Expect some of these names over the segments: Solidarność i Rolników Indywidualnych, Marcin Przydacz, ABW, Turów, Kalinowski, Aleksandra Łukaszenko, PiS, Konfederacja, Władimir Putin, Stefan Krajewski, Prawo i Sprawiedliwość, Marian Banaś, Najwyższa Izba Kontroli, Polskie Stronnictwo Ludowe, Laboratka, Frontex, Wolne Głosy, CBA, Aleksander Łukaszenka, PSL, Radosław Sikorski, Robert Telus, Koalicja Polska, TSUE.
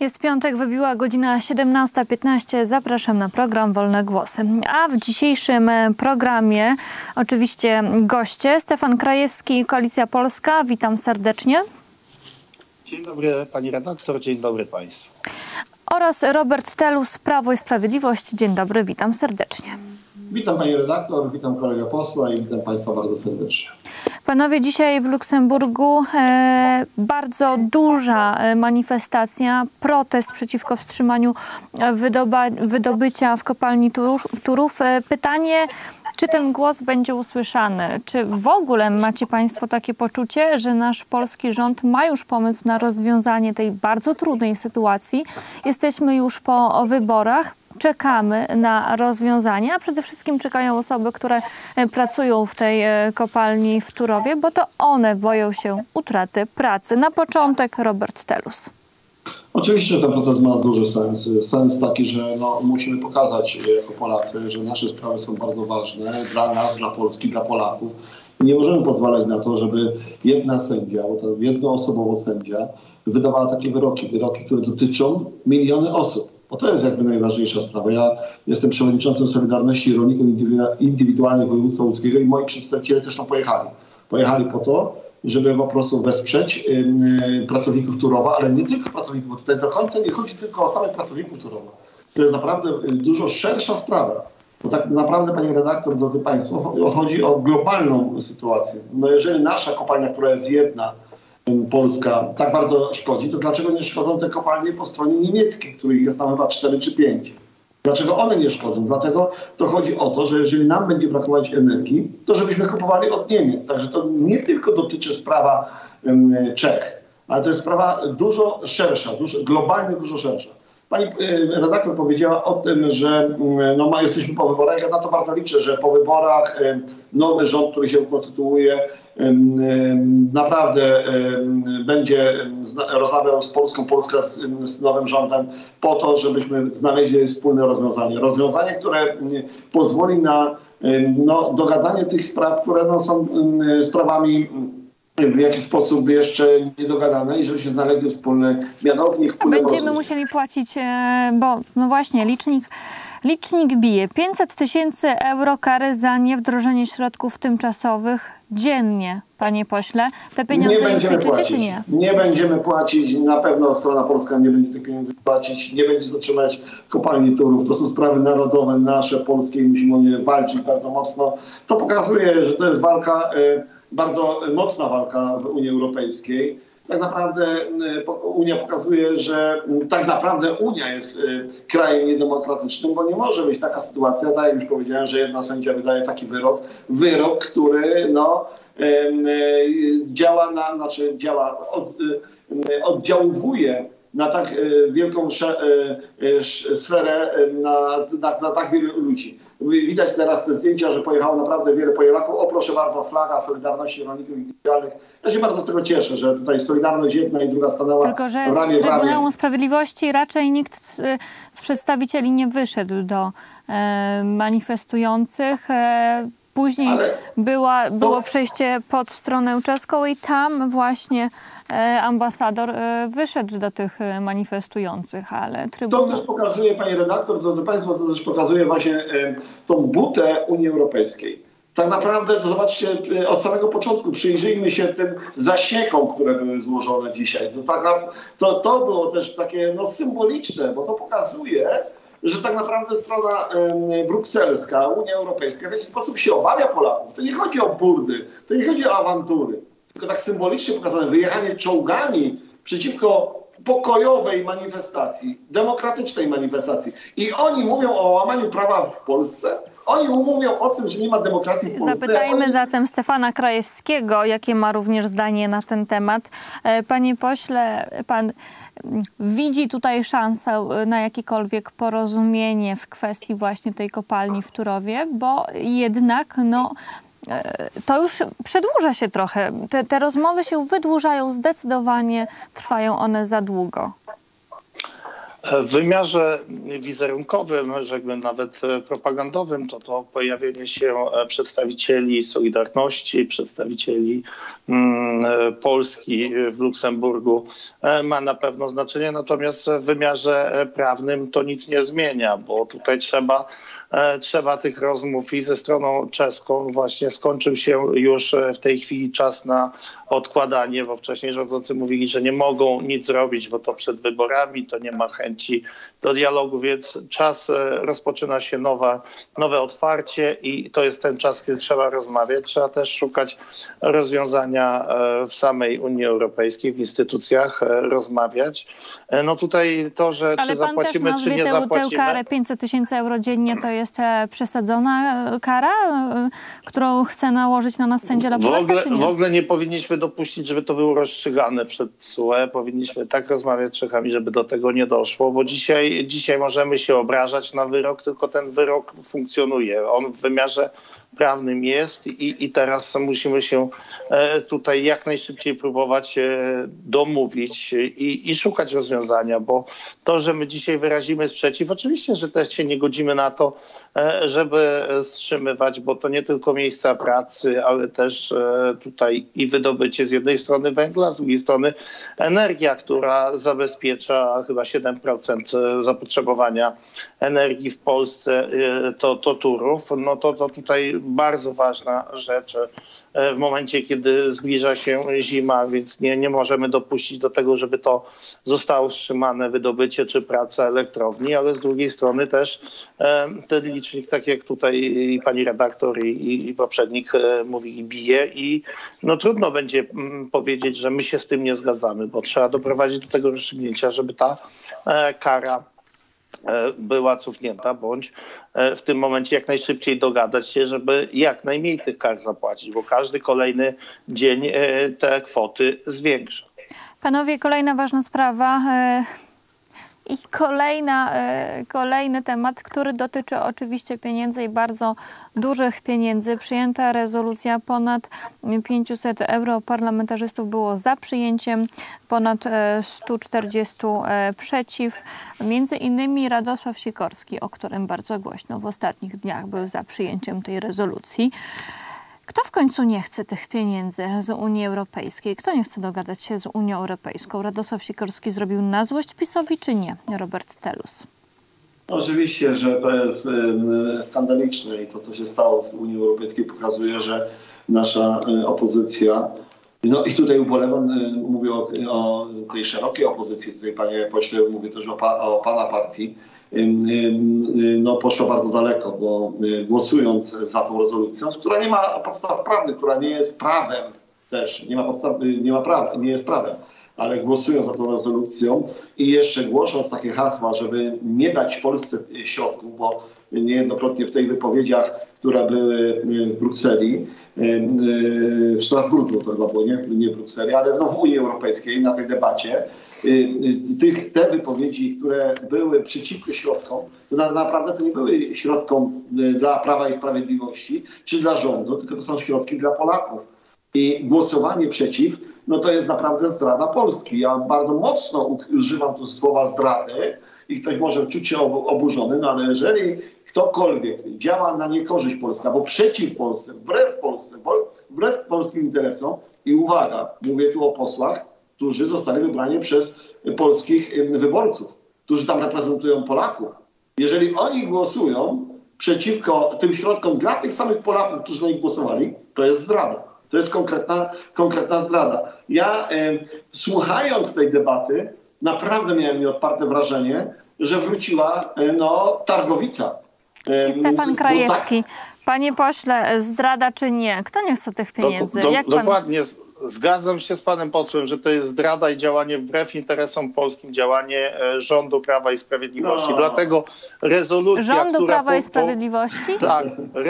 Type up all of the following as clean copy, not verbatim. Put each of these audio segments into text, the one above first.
Jest piątek, wybiła godzina 17:15. Zapraszam na program Wolne Głosy. A w dzisiejszym programie oczywiście goście. Stefan Krajewski, Koalicja Polska. Witam serdecznie. Dzień dobry pani redaktor, dzień dobry państwu. Oraz Robert Telus, Prawo i Sprawiedliwość. Dzień dobry, witam serdecznie. Witam pani redaktor, witam kolegę posła i witam państwa bardzo serdecznie. Panowie, dzisiaj w Luksemburgu bardzo duża manifestacja, protest przeciwko wstrzymaniu wydobycia w kopalni Turów. Pytanie, czy ten głos będzie usłyszany? Czy w ogóle macie państwo takie poczucie, że nasz polski rząd ma już pomysł na rozwiązanie tej bardzo trudnej sytuacji? Jesteśmy już po wyborach. Czekamy na rozwiązania, a przede wszystkim czekają osoby, które pracują w tej kopalni w Turowie, bo to one boją się utraty pracy. Na początek Robert Telus. Oczywiście ten protest ma duży sens. Sens taki, że no, musimy pokazać jako Polacy, że nasze sprawy są bardzo ważne dla nas, dla Polski, dla Polaków. Nie możemy pozwalać na to, żeby jedna sędzia, bo to jednoosobowo sędzia, wydawała takie wyroki, które dotyczą miliony osób. Bo to jest jakby najważniejsza sprawa. Ja jestem przewodniczącym Solidarności i Rolników Indywidualnych Województwa Łódzkiego i moi przedstawiciele też tam pojechali. Pojechali po to, żeby po prostu wesprzeć pracowników Turowa, ale nie tylko pracowników, bo tutaj do końca nie chodzi tylko o samych pracowników Turowa. To jest naprawdę dużo szersza sprawa. Bo tak naprawdę, pani redaktor, drodzy państwo, chodzi o globalną sytuację. No jeżeli nasza kopalnia, która jest jedna, Polska tak bardzo szkodzi, to dlaczego nie szkodzą te kopalnie po stronie niemieckiej, których jest tam chyba 4 czy 5? Dlaczego one nie szkodzą? Dlatego to chodzi o to, że jeżeli nam będzie brakować energii, to żebyśmy kupowali od Niemiec. Także to nie tylko dotyczy sprawa Czech, ale to jest sprawa dużo szersza, globalnie dużo szersza. Pani redaktor powiedziała o tym, że no, jesteśmy po wyborach. Ja na to bardzo liczę, że po wyborach nowy rząd, który się ukonstytuuje, naprawdę będzie rozmawiał z Polską, Polska z nowym rządem po to, żebyśmy znaleźli wspólne rozwiązanie. Rozwiązanie, które pozwoli na no, dogadanie tych spraw, które no, są sprawami w jakiś sposób jeszcze niedogadane i żeby się znaleźli wspólny mianownik. Będziemy musieli płacić, bo no właśnie licznik bije. 500 000 euro kary za niewdrożenie środków tymczasowych dziennie, panie pośle. Te pieniądze już liczycie, czy nie? Nie będziemy płacić. Na pewno strona polska nie będzie tych pieniędzy płacić. Nie będzie zatrzymać kopalni Turów. To są sprawy narodowe nasze, polskie i musimy o nie walczyć bardzo mocno. To pokazuje, że to jest walka... Bardzo mocna walka w Unii Europejskiej. Tak naprawdę Unia pokazuje, że tak naprawdę Unia jest krajem niedemokratycznym, bo nie może być taka sytuacja, tak jak już powiedziałem, że jedna sędzia wydaje taki wyrok, który no, działa na, znaczy działa, oddziałuje na tak wielką sferę, na tak wielu ludzi. Widać teraz te zdjęcia, że pojechało naprawdę wiele Polaków. O proszę bardzo, flaga Solidarności Rolników Indywidualnych. Ja się bardzo z tego cieszę, że tutaj Solidarność jedna i druga stanęła ramię w ramię. Tylko, że z Trybunału Sprawiedliwości raczej nikt z przedstawicieli nie wyszedł do manifestujących. Później było przejście pod stronę czeską i tam właśnie ambasador wyszedł do tych manifestujących, ale Trybunał... To też pokazuje, pani redaktor, drodzy państwo, to też pokazuje właśnie tą butę Unii Europejskiej. Tak naprawdę, to zobaczcie, od samego początku przyjrzyjmy się tym zasiekom, które były złożone dzisiaj. To było też takie no, symboliczne, bo to pokazuje... że tak naprawdę strona brukselska, Unia Europejska w jakiś sposób się obawia Polaków. To nie chodzi o burdy, to nie chodzi o awantury. Tylko tak symbolicznie pokazane wyjechanie czołgami przeciwko pokojowej manifestacji, demokratycznej manifestacji. I oni mówią o łamaniu prawa w Polsce. Oni mówią o tym, że nie ma demokracji w Polsce. Zapytajmy zatem Stefana Krajewskiego, jakie ma również zdanie na ten temat. Panie pośle, pan widzi tutaj szansę na jakiekolwiek porozumienie w kwestii właśnie tej kopalni w Turowie, bo jednak no, to już przedłuża się trochę. Te rozmowy się wydłużają zdecydowanie, trwają one za długo. W wymiarze wizerunkowym, rzekłbym nawet propagandowym, to pojawienie się przedstawicieli Solidarności, przedstawicieli Polski w Luksemburgu ma na pewno znaczenie, natomiast w wymiarze prawnym to nic nie zmienia, bo tutaj trzeba tych rozmów i ze stroną czeską. Właśnie skończył się już w tej chwili czas na odkładanie, bo wcześniej rządzący mówili, że nie mogą nic zrobić, bo to przed wyborami, to nie ma chęci do dialogu, więc czas rozpoczyna się nowe otwarcie i to jest ten czas, kiedy trzeba rozmawiać. Trzeba też szukać rozwiązania w samej Unii Europejskiej, w instytucjach, rozmawiać. No tutaj to, że ale czy zapłacimy, pan też nazwie czy nie zapłacimy. Tę karę 500 000 euro dziennie to jest przesadzona kara, którą chce nałożyć na nas sędzia Laboratka, czy nie? W ogóle nie powinniśmy dopuścić, żeby to było rozstrzygane przed TSUE. Powinniśmy tak rozmawiać z Czechami, żeby do tego nie doszło, bo dzisiaj możemy się obrażać na wyrok, tylko ten wyrok funkcjonuje. On w wymiarze prawnym jest i teraz musimy się tutaj jak najszybciej próbować domówić i szukać rozwiązania, bo to, że my dzisiaj wyrazimy sprzeciw, oczywiście, że też się nie godzimy na to, żeby wstrzymywać, bo to nie tylko miejsca pracy, ale też tutaj i wydobycie z jednej strony węgla, z drugiej strony energia, która zabezpiecza chyba 7% zapotrzebowania energii w Polsce, to Turów. No to tutaj bardzo ważna rzecz w momencie, kiedy zbliża się zima, więc nie możemy dopuścić do tego, żeby to zostało wstrzymane wydobycie czy praca elektrowni, ale z drugiej strony też ten licznik, tak jak tutaj pani redaktor i poprzednik mówi, i bije i no trudno będzie powiedzieć, że my się z tym nie zgadzamy, bo trzeba doprowadzić do tego rozstrzygnięcia, żeby ta kara była cofnięta, bądź w tym momencie jak najszybciej dogadać się, żeby jak najmniej tych kar zapłacić, bo każdy kolejny dzień te kwoty zwiększa. Panowie, kolejna ważna sprawa i kolejny temat, który dotyczy oczywiście pieniędzy i bardzo dużych pieniędzy. Przyjęta rezolucja, ponad 500 euro parlamentarzystów było za przyjęciem, ponad 140 przeciw. Między innymi Radosław Sikorski, o którym bardzo głośno w ostatnich dniach był za przyjęciem tej rezolucji. Kto w końcu nie chce tych pieniędzy z Unii Europejskiej? Kto nie chce dogadać się z Unią Europejską? Radosław Sikorski zrobił na złość PiS-owi, czy nie? Robert Telus. Oczywiście, że to jest skandaliczne i to, co się stało w Unii Europejskiej, pokazuje, że nasza opozycja, no i tutaj ubolewam, mówię o tej szerokiej opozycji, tutaj panie pośle, mówię też o pana partii, no poszła bardzo daleko, bo głosując za tą rezolucją, która nie ma podstaw prawnych, która nie jest prawem też, nie jest prawem, ale głosując za tą rezolucją i jeszcze głosząc takie hasła, żeby nie dać Polsce środków, bo niejednokrotnie w tych wypowiedziach, które były w Brukseli, w Strasburgu to chyba było, nie w Brukseli, ale no w Unii Europejskiej na tej debacie, te wypowiedzi, które były przeciwko środkom, to naprawdę to nie były środkom dla Prawa i Sprawiedliwości czy dla rządu, tylko to są środki dla Polaków. I głosowanie przeciw, no to jest naprawdę zdrada Polski. Ja bardzo mocno używam tu słowa zdrady i ktoś może czuć się oburzony, no ale jeżeli ktokolwiek działa na niekorzyść Polski, albo przeciw Polsce, wbrew polskim interesom i uwaga, mówię tu o posłach, którzy zostali wybrani przez polskich wyborców, którzy tam reprezentują Polaków. Jeżeli oni głosują przeciwko tym środkom dla tych samych Polaków, którzy na nich głosowali, to jest zdrada. To jest konkretna zdrada. Ja słuchając tej debaty, naprawdę miałem nieodparte wrażenie, że wróciła targowica. I Stefan Krajewski. Panie pośle, zdrada czy nie? Kto nie chce tych pieniędzy? Dokładnie. Zgadzam się z panem posłem, że to jest zdrada i działanie wbrew interesom polskim, działanie rządu Prawa i Sprawiedliwości. No. Dlatego rezolucja... Rządu Prawa i Sprawiedliwości? Tak.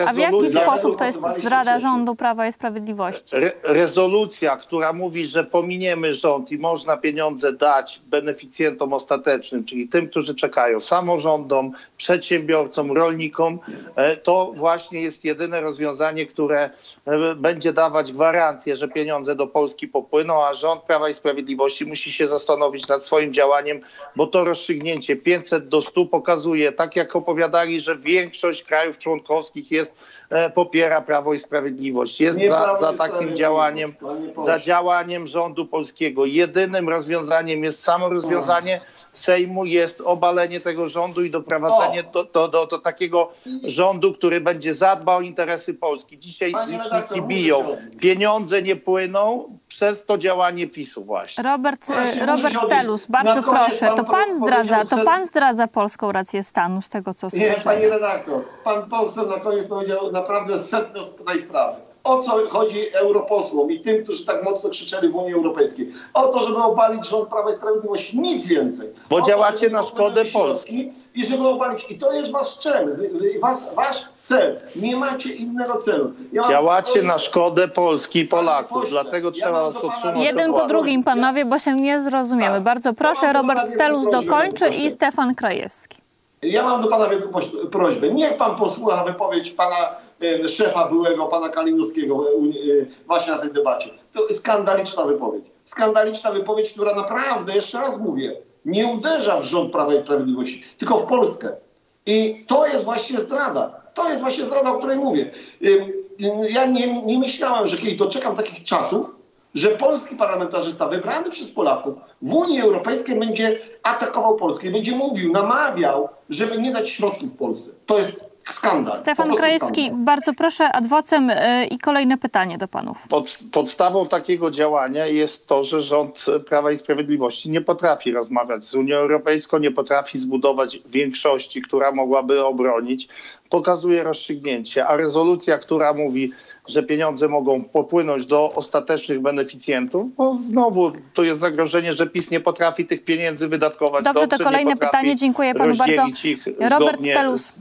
A w jaki sposób to jest zdrada rządu Prawa i Sprawiedliwości? Rezolucja, która mówi, że pominiemy rząd i można pieniądze dać beneficjentom ostatecznym, czyli tym, którzy czekają, samorządom, przedsiębiorcom, rolnikom, to właśnie jest jedyne rozwiązanie, które będzie dawać gwarancję, że pieniądze do do Polski popłyną, a rząd Prawa i Sprawiedliwości musi się zastanowić nad swoim działaniem, bo to rozstrzygnięcie 500 do 100 pokazuje, tak jak opowiadali, że większość krajów członkowskich jest, popiera Prawo i Sprawiedliwość. Jest za takim działaniem, za działaniem rządu polskiego. Jedynym rozwiązaniem jest samo rozwiązanie Sejmu, jest obalenie tego rządu i doprowadzenie do takiego rządu, który będzie zadbał o interesy Polski. Dzisiaj liczniki biją. Pieniądze nie płyną przez to działanie PiSu właśnie. Robert Telus, bardzo proszę, to pan zdradza polską rację stanu z tego, co słyszę. Nie, pani redaktor, pan poseł na koniec powiedział naprawdę sedno tej sprawy. O co chodzi europosłom i tym, którzy tak mocno krzyczeli w Unii Europejskiej? O to, żeby obalić rząd Prawa i Sprawiedliwości. Nic więcej. Bo to, działacie na szkodę Polski. I żeby obalić. I to jest wasz cel. Wasz cel. Nie macie innego celu. Działacie na szkodę Polski i Polaków. Pośle, dlatego trzeba was odsunąć. Jeden po drugim, panowie, bo się nie zrozumiemy. Bardzo proszę, Robert Telus dokończy i Stefan Krajewski. Ja mam do pana wielką prośbę. Niech pan posłucha wypowiedź pana szefa byłego, pana Kalinowskiego właśnie na tej debacie. To skandaliczna wypowiedź. Skandaliczna wypowiedź, która naprawdę, jeszcze raz mówię, nie uderza w rząd Prawa i Sprawiedliwości, tylko w Polskę. I to jest właśnie zdrada. To jest właśnie zdrada, o której mówię. Ja nie myślałem, że kiedy doczekam takich czasów, że polski parlamentarzysta wybrany przez Polaków w Unii Europejskiej będzie atakował Polskę i będzie mówił, namawiał, żeby nie dać środków Polsce. To jest skandal. Stefan Krajewski, bardzo proszę ad vocem i kolejne pytanie do panów. Podstawą takiego działania jest to, że rząd Prawa i Sprawiedliwości nie potrafi rozmawiać z Unią Europejską, nie potrafi zbudować większości, która mogłaby obronić. Pokazuje rozstrzygnięcie, a rezolucja, która mówi, że pieniądze mogą popłynąć do ostatecznych beneficjentów, bo znowu to jest zagrożenie, że PiS nie potrafi tych pieniędzy wydatkować. Dobrze, to kolejne pytanie. Dziękuję panu bardzo. Robert Telus.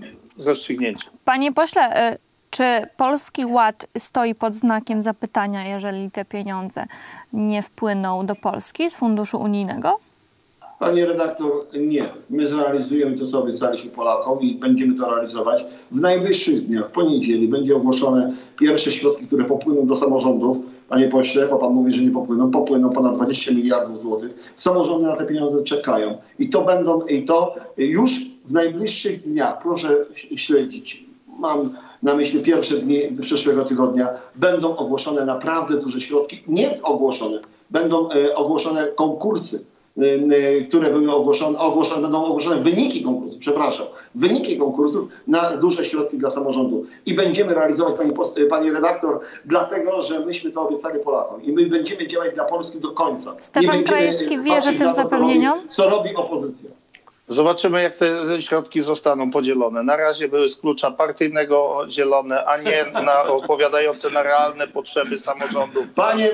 Panie pośle, czy Polski Ład stoi pod znakiem zapytania, jeżeli te pieniądze nie wpłyną do Polski z funduszu unijnego? Panie redaktor, nie. My zrealizujemy to, co obiecaliśmy Polakom i będziemy to realizować. W najbliższych dniach, w poniedzieli, będzie ogłoszone pierwsze środki, które popłyną do samorządów. Panie pośle, bo pan mówi, że nie popłyną. Popłyną ponad 20 miliardów złotych. Samorządy na te pieniądze czekają. I to już w najbliższych dniach, proszę śledzić, mam na myśli pierwsze dni przyszłego tygodnia, będą ogłoszone naprawdę duże środki. Nie ogłoszone. Będą ogłoszone konkursy, które były ogłoszone wyniki konkursów, przepraszam, wyniki konkursów na duże środki dla samorządu. I będziemy realizować, pani redaktor, dlatego, że myśmy to obiecali Polakom. I my będziemy działać dla Polski do końca. Stefan Krajewski wierzy tym zapewnieniom? Co robi opozycja. Zobaczymy, jak te środki zostaną podzielone. Na razie były z klucza partyjnego dzielone, a nie na odpowiadające na realne potrzeby samorządów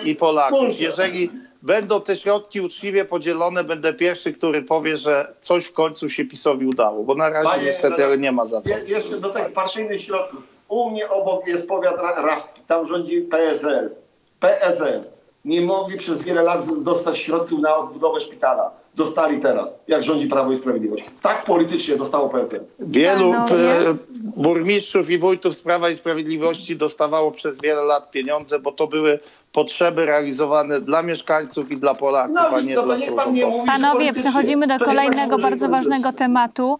i Polaków. Jeżeli będą te środki uczciwie podzielone, będę pierwszy, który powie, że coś w końcu się PiS-owi udało, bo na razie niestety nie ma za co. Jeszcze do tych partyjnych środków. U mnie obok jest powiat rawski, tam rządzi PSL. PSL. Nie mogli przez wiele lat dostać środków na odbudowę szpitala. Dostali teraz, jak rządzi Prawo i Sprawiedliwość. Tak politycznie dostało PSL. Wielu burmistrzów i wójtów z Prawa i Sprawiedliwości dostawało przez wiele lat pieniądze, bo to były potrzeby realizowane dla mieszkańców i dla Polaków, a nie dla służb. Panowie, przechodzimy do kolejnego bardzo ważnego tematu.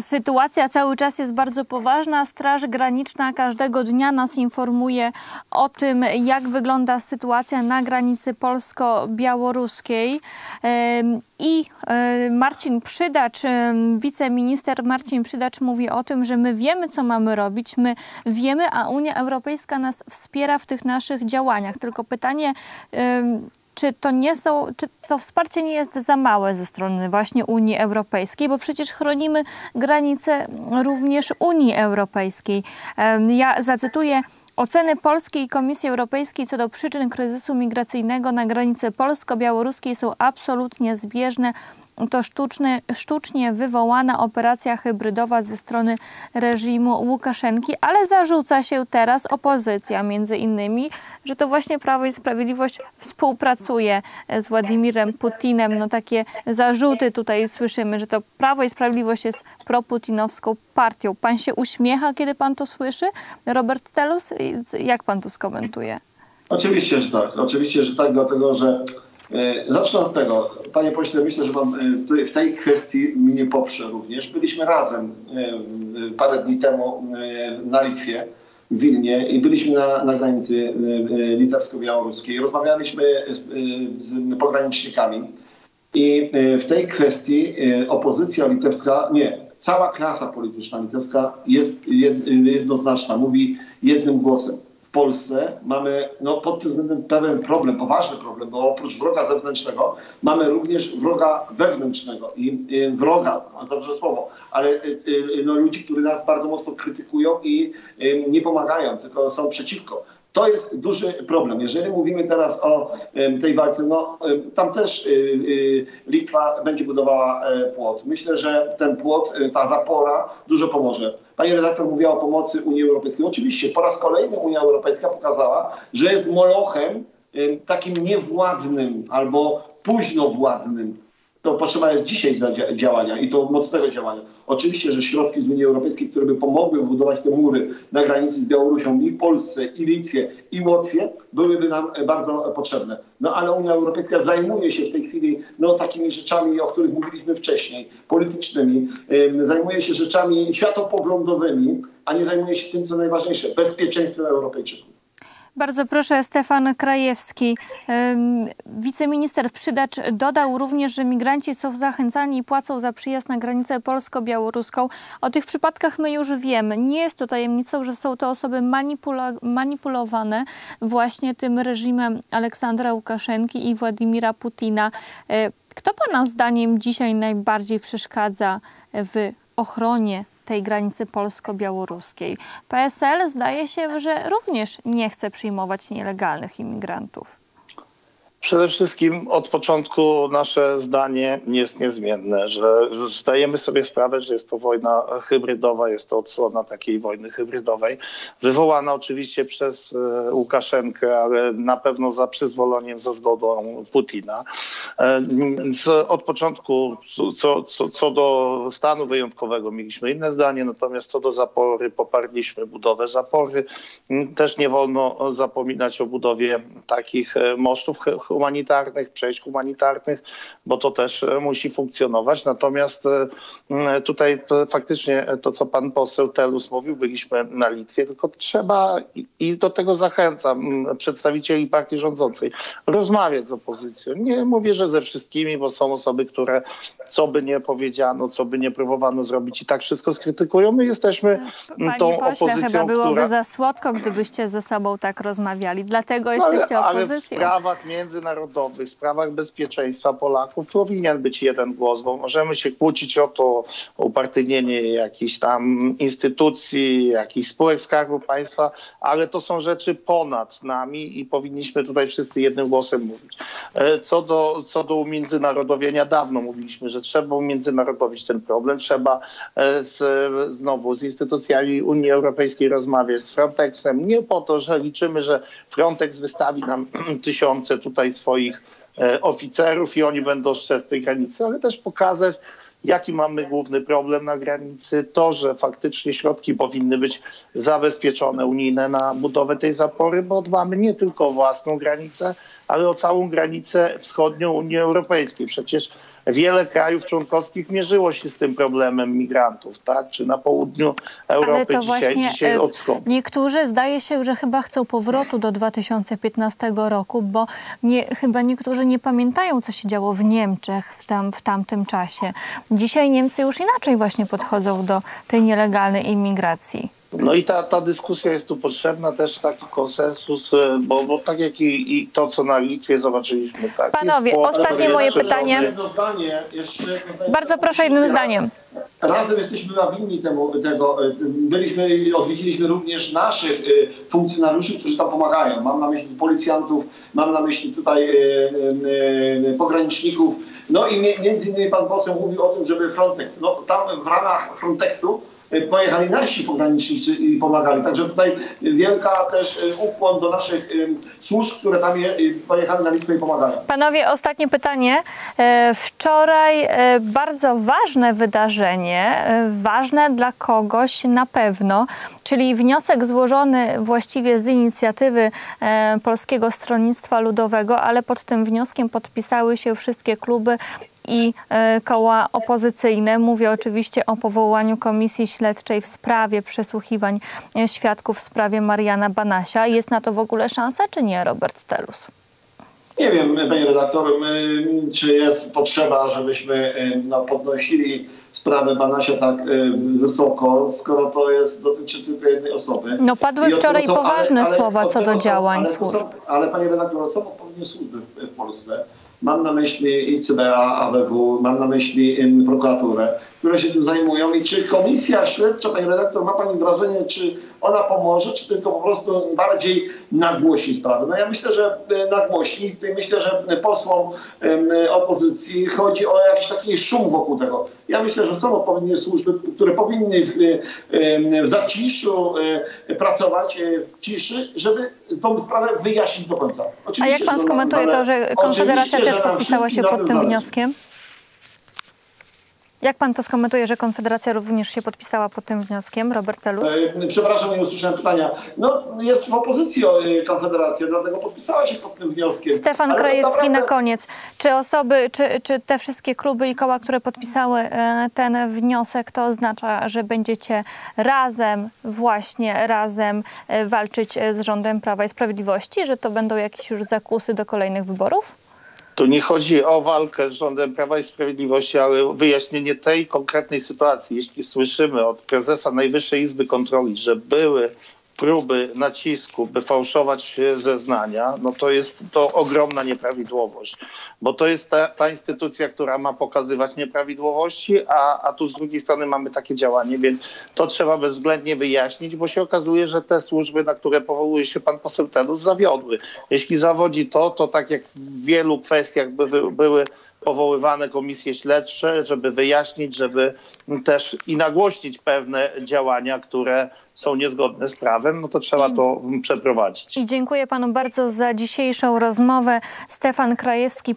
Sytuacja cały czas jest bardzo poważna. Straż Graniczna każdego dnia nas informuje o tym, jak wygląda sytuacja na granicy polsko-białoruskiej. I Marcin Przydacz, wiceminister Marcin Przydacz mówi o tym, że my wiemy, co mamy robić, my wiemy, a Unia Europejska nas wspiera w tych naszych działaniach. Tylko pytanie, czy to wsparcie nie jest za małe ze strony właśnie Unii Europejskiej, bo przecież chronimy granice również Unii Europejskiej. Ja zacytuję ocenę Polski i Komisji Europejskiej co do przyczyn kryzysu migracyjnego na granicy polsko-białoruskiej są absolutnie zbieżne. To sztucznie wywołana operacja hybrydowa ze strony reżimu Łukaszenki, ale zarzuca się teraz opozycja między innymi, że to właśnie Prawo i Sprawiedliwość współpracuje z Władimirem Putinem. No takie zarzuty tutaj słyszymy, że to Prawo i Sprawiedliwość jest proputinowską partią. Pan się uśmiecha, kiedy pan to słyszy? Robert Telus, jak pan to skomentuje? Oczywiście, że tak. Oczywiście, że tak, dlatego że zacznę od tego. Panie pośle, myślę, że pan w tej kwestii mnie poprze również. Byliśmy razem parę dni temu na Litwie, w Wilnie i byliśmy na granicy litewsko-białoruskiej. Rozmawialiśmy z pogranicznikami i w tej kwestii opozycja litewska, nie, cała klasa polityczna litewska jest jednoznaczna, mówi jednym głosem. W Polsce mamy pod tym względem pewien problem, poważny problem, bo oprócz wroga zewnętrznego mamy również wroga wewnętrznego i wroga, dobrze słowo, ale ludzi, którzy nas bardzo mocno krytykują i nie pomagają, tylko są przeciwko. To jest duży problem. Jeżeli mówimy teraz o tej walce, tam też Litwa będzie budowała płot. Myślę, że ten płot, ta zapora dużo pomoże. Pani redaktor mówiła o pomocy Unii Europejskiej. Oczywiście po raz kolejny Unia Europejska pokazała, że jest molochem takim niewładnym albo późnowładnym. To potrzeba jest dzisiaj działania i to mocnego działania. Oczywiście, że środki z Unii Europejskiej, które by pomogły budować te mury na granicy z Białorusią i w Polsce, i Litwie, i Łotwie, byłyby nam bardzo potrzebne. Ale Unia Europejska zajmuje się w tej chwili takimi rzeczami, o których mówiliśmy wcześniej, politycznymi. Zajmuje się rzeczami światopoglądowymi, a nie zajmuje się tym, co najważniejsze, bezpieczeństwem Europejczyków. Bardzo proszę, Stefan Krajewski. Wiceminister Przydacz dodał również, że migranci są zachęcani i płacą za przyjazd na granicę polsko-białoruską. O tych przypadkach my już wiemy. Nie jest to tajemnicą, że są to osoby manipulowane właśnie tym reżimem Aleksandra Łukaszenki i Władimira Putina. Kto pana zdaniem dzisiaj najbardziej przeszkadza w ochronie tej granicy polsko-białoruskiej? PSL zdaje się, że również nie chce przyjmować nielegalnych imigrantów. Przede wszystkim od początku nasze zdanie jest niezmienne, że zdajemy sobie sprawę, że jest to wojna hybrydowa, jest to odsłona takiej wojny hybrydowej, wywołana oczywiście przez Łukaszenkę, ale na pewno za przyzwoleniem, za zgodą Putina. Od początku co do stanu wyjątkowego mieliśmy inne zdanie, natomiast co do zapory poparliśmy budowę zapory. Też nie wolno zapominać o budowie takich mostów humanitarnych, przejść humanitarnych, bo to też musi funkcjonować. Natomiast tutaj faktycznie to, co pan poseł Telus mówił, byliśmy na Litwie, tylko trzeba, i do tego zachęcam przedstawicieli partii rządzącej, rozmawiać z opozycją. Nie mówię, że ze wszystkimi, bo są osoby, które co by nie powiedziano, co by nie próbowano zrobić i tak wszystko skrytykują. My jesteśmy tą opozycją, chyba byłoby za słodko, gdybyście ze sobą tak rozmawiali. Dlatego jesteście opozycją. Ale w międzynarodowych, sprawach bezpieczeństwa Polaków powinien być jeden głos, bo możemy się kłócić o to upartyjnienie jakichś tam instytucji, jakichś spółek Skarbu Państwa, ale to są rzeczy ponad nami i powinniśmy tutaj wszyscy jednym głosem mówić. Co do umiędzynarodowienia dawno mówiliśmy, że trzeba umiędzynarodowić ten problem, trzeba znowu z instytucjami Unii Europejskiej rozmawiać, z Frontexem, nie po to, że liczymy, że Frontex wystawi nam tysiące tutaj swoich oficerów i oni będą strzec tej granicy, ale też pokazać, jaki mamy główny problem na granicy, to, że faktycznie środki powinny być zabezpieczone unijne na budowę tej zapory, bo dbamy nie tylko o własną granicę, ale o całą granicę wschodnią Unii Europejskiej. Przecież wiele krajów członkowskich mierzyło się z tym problemem migrantów, tak? Czy na południu Europy, ale to dzisiaj od wschodu. Niektórzy zdaje się, że chyba chcą powrotu do 2015 roku, bo chyba niektórzy nie pamiętają, co się działo w Niemczech w tamtym czasie. Dzisiaj Niemcy już inaczej właśnie podchodzą do tej nielegalnej imigracji. I ta dyskusja jest tu potrzebna, też taki konsensus, bo tak jak i to, co na Litwie zobaczyliśmy. Tak. Panowie, ostatnie moje pytanie. Bardzo proszę, jednym zdaniem. Razem jesteśmy winni tego. Byliśmy i odwiedziliśmy również naszych funkcjonariuszy, którzy tam pomagają. Mam na myśli policjantów, mam na myśli tutaj pograniczników. I między innymi pan poseł mówił o tym, żeby Frontex, tam w ramach Frontexu pojechali nasi pogranicznicy i pomagali. Także tutaj wielka też ukłon do naszych służb, które tam pojechały na Litwę i pomagają. Panowie, ostatnie pytanie. Wczoraj bardzo ważne wydarzenie, ważne dla kogoś na pewno, czyli wniosek złożony właściwie z inicjatywy Polskiego Stronnictwa Ludowego, ale pod tym wnioskiem podpisały się wszystkie kluby i koła opozycyjne. Mówię oczywiście o powołaniu Komisji Śledczej w sprawie przesłuchiwań świadków w sprawie Mariana Banasia. Jest na to w ogóle szansa, czy nie, Robert Telus? Nie wiem, panie redaktor, czy jest potrzeba, żebyśmy podnosili sprawę Banasia tak wysoko, skoro to dotyczy tylko jednej osoby. No padły wczoraj poważne słowa co do działań służb. Ale panie redaktor, są odpowiednie służby w Polsce. Mam na myśli i CBA, ABW, mam na myśli prokuraturę, które się tym zajmują. I czy komisja śledcza, pani redaktor, ma pani wrażenie, czy ona pomoże, czy tylko po prostu bardziej nagłosi sprawę? No ja myślę, że nagłosi. I myślę, że posłom opozycji chodzi o jakiś taki szum wokół tego. Ja myślę, że są odpowiednie służby, które powinny w zaciszu pracować, w ciszy, żeby tą sprawę wyjaśnić do końca. Oczywiście, a jak pan skomentuje to, że Konfederacja też podpisała się pod tym wnioskiem? Jak pan to skomentuje, że Konfederacja również się podpisała pod tym wnioskiem, Robert Telus? Przepraszam, nie usłyszałem pytania. No, jest w opozycji Konfederacja, dlatego podpisała się pod tym wnioskiem. Stefan Krajewski na koniec. Czy osoby, czy te wszystkie kluby i koła, które podpisały ten wniosek, to oznacza, że będziecie razem walczyć z rządem Prawa i Sprawiedliwości? Że to będą jakieś już zakusy do kolejnych wyborów? Tu nie chodzi o walkę z rządem Prawa i Sprawiedliwości, ale wyjaśnienie tej konkretnej sytuacji. Jeśli słyszymy od prezesa Najwyższej Izby Kontroli, że były próby nacisku, by fałszować zeznania, no to jest to ogromna nieprawidłowość. Bo to jest ta instytucja, która ma pokazywać nieprawidłowości, a tu z drugiej strony mamy takie działanie, więc to trzeba bezwzględnie wyjaśnić, bo się okazuje, że te służby, na które powołuje się pan poseł Telus, zawiodły. Jeśli zawodzi to tak jak w wielu kwestiach były powoływane komisje śledcze, żeby wyjaśnić, żeby też i nagłośnić pewne działania, które są niezgodne z prawem, no to trzeba to przeprowadzić. I dziękuję panu bardzo za dzisiejszą rozmowę. Stefan Krajewski,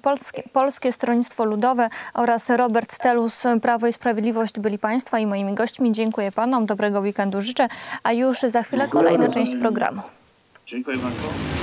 Polskie Stronnictwo Ludowe, oraz Robert Telus, Prawo i Sprawiedliwość, byli państwa i moimi gośćmi. Dziękuję panom, dobrego weekendu życzę, a już za chwilę kolejna część programu. Dziękuję bardzo.